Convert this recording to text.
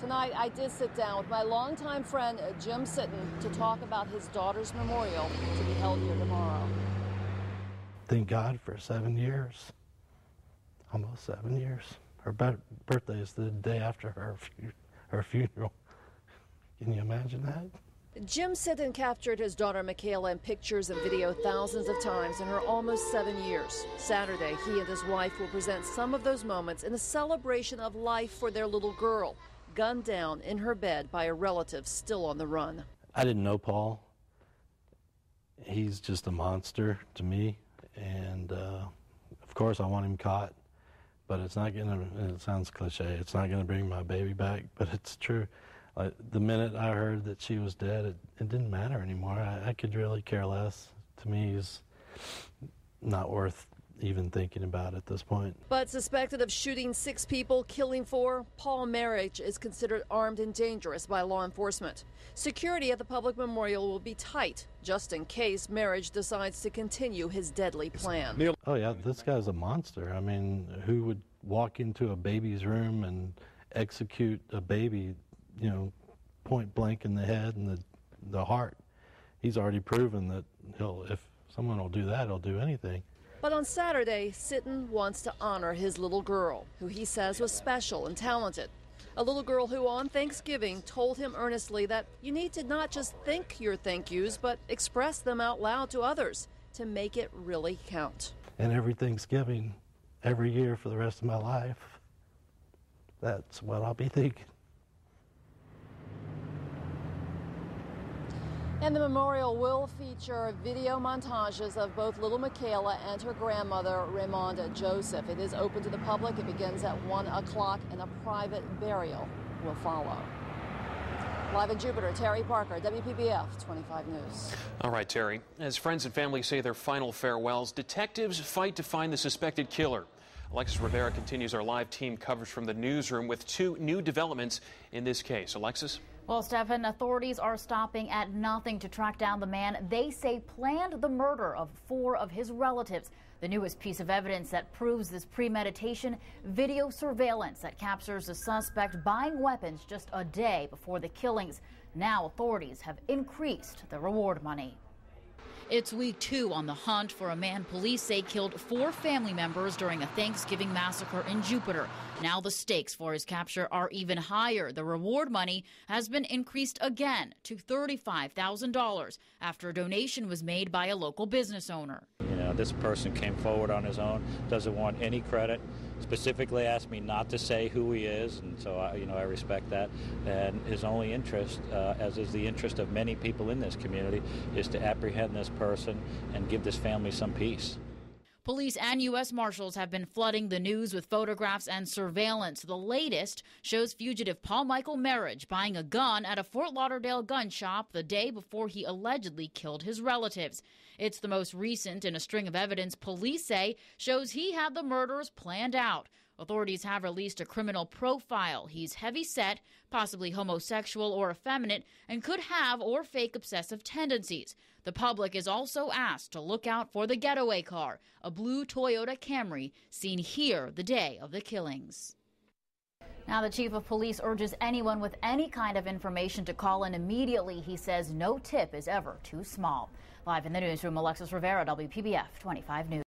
Tonight, I did sit down with my longtime friend, Jim Sitton, to talk about his daughter's memorial to be held here tomorrow. Thank God for 7 years, almost 7 years. Her birthday is the day after her funeral. Can you imagine that? Jim Sitton captured his daughter, Michaela, in pictures and video thousands of times in her almost 7 years. Saturday, he and his wife will present some of those moments in a celebration of life for their little girl, gunned down in her bed by a relative still on the run. I didn't know Paul. He's just a monster to me, and of course I want him caught, but it's not gonna, it sounds cliche, it's not gonna bring my baby back, but it's true. The minute I heard that she was dead, it didn't matter anymore. I could really care less. To me, he's not worth even thinking about at this point. But suspected of shooting 6 people, killing 4, Paul Merhige is considered armed and dangerous by law enforcement. Security at the public memorial will be tight, just in case Merhige decides to continue his deadly plan. Oh yeah, this guy's a monster. I mean, who would walk into a baby's room and execute a baby, you know, point blank in the head and the heart? He's already proven that if someone will do that, he'll do anything. But on Saturday, Sitton wants to honor his little girl, who he says was special and talented. A little girl who on Thanksgiving told him earnestly that you need to not just think your thank yous, but express them out loud to others to make it really count. And every Thanksgiving, every year for the rest of my life, that's what I'll be thinking. And the memorial will feature video montages of both little Michaela and her grandmother, Raimonda Joseph. It is open to the public. It begins at 1 o'clock, and a private burial will follow. Live in Jupiter, Terry Parker, WPBF 25 News. All right, Terry. As friends and family say their final farewells, detectives fight to find the suspected killer. Alexis Rivera continues our live team coverage from the newsroom with 2 new developments in this case. Alexis? Well, Stefan, authorities are stopping at nothing to track down the man they say planned the murder of 4 of his relatives. The newest piece of evidence that proves this premeditation, video surveillance that captures the suspect buying weapons just a day before the killings. Now authorities have increased the reward money. It's week 2 on the hunt for a man police say killed 4 family members during a Thanksgiving massacre in Jupiter. Now the stakes for his capture are even higher. The reward money has been increased again to $35,000 after a donation was made by a local business owner. You know, this person came forward on his own, doesn't want any credit, specifically asked me not to say who he is, and so I respect that. And his only interest, as is the interest of many people in this community, is to apprehend this person and give this family some peace. Police and U.S. Marshals have been flooding the news with photographs and surveillance. The latest shows fugitive Paul Michael Merhige buying a gun at a Fort Lauderdale gun shop the day before he allegedly killed his relatives. It's the most recent in a string of evidence police say shows he had the murders planned out. Authorities have released a criminal profile. He's heavy-set, possibly homosexual or effeminate, and could have or fake obsessive tendencies. The public is also asked to look out for the getaway car, a blue Toyota Camry, seen here the day of the killings. Now the chief of police urges anyone with any kind of information to call in immediately. He says no tip is ever too small. Live in the newsroom, Alexis Rivera, WPBF 25 News.